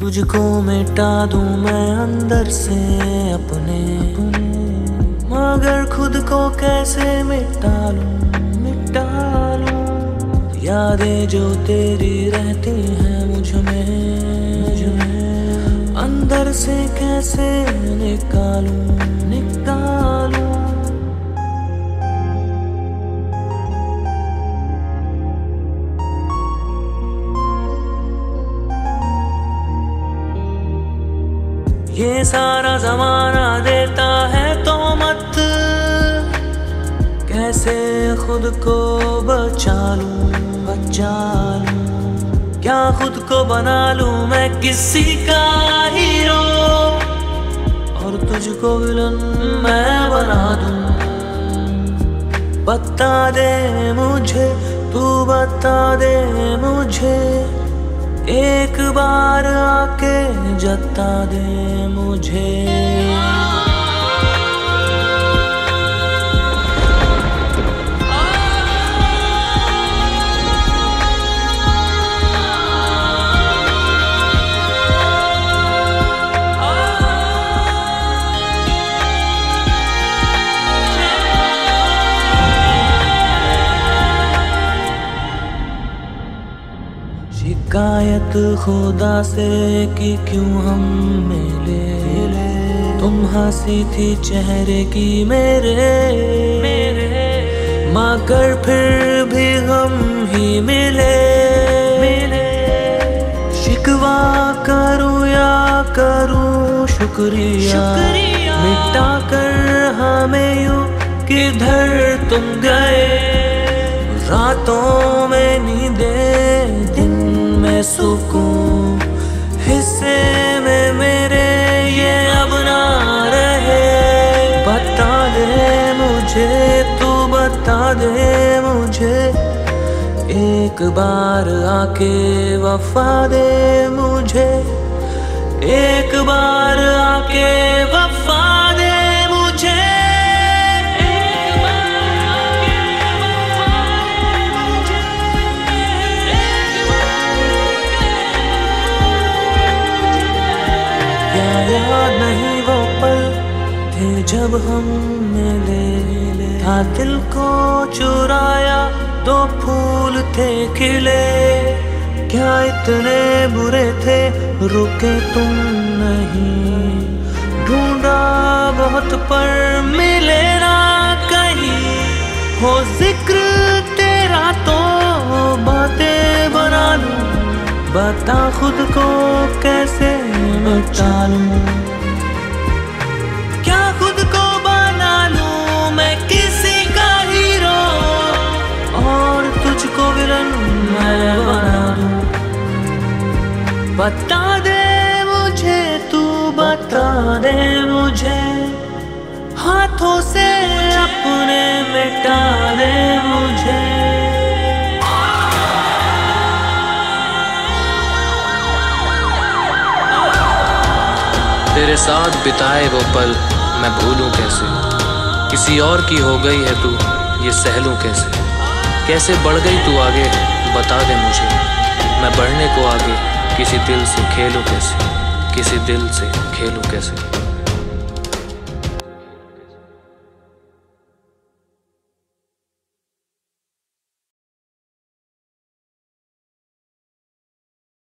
तुझको मिटा दूं मैं अंदर से अपने, मगर खुद को कैसे मिटा लूं यादें जो तेरी रहती हैं मुझ में अंदर से कैसे निकालूं ये सारा जमाना देता है तो मत, कैसे खुद को बचा लूं क्या खुद को बना लूं मैं किसी का हीरो और तुझको विलन मैं बना दूं। बता दे मुझे एक बार आके जता दे मुझे, शिकायत खुदा से कि क्यों हम मिले, तुम हंसी थी चेहरे की मेरे मगर फिर भी हम ही मिले। शिकवा करूं या करूं शुक्रिया मिटा कर हमें यूं किधर तुम गए, रातों में नींदें दिन सुकून हिस्से में मेरे ये अब ना रहे। बता दे मुझे एक बार आके वफा दे मुझे, एक बार आके वफा दे मुझे। याद नहीं वो पल थे जब हम मिले, था दिल को चुराया तो फूल थे खिले, क्या इतने बुरे थे रुके तुम नहीं, ढूंढा बहुत पर मिले ना कहीं। हो जिक्र तेरा तो बातें बना लूं, बता खुद को कैसे मिटा लूं क्या खुद को बना लूं मैं किसी का हीरो और तुझको विलन मैं बना दूं। बता दे मुझे हाथों से अपने मिटा दे मुझे। तेरे साथ बिताए वो पल मैं भूलूं कैसे, किसी और की हो गई है तू ये सहलूं कैसे, कैसे बढ़ गई तू आगे बता दे मुझे, मैं बढ़ने को आगे किसी दिल से खेलूं कैसे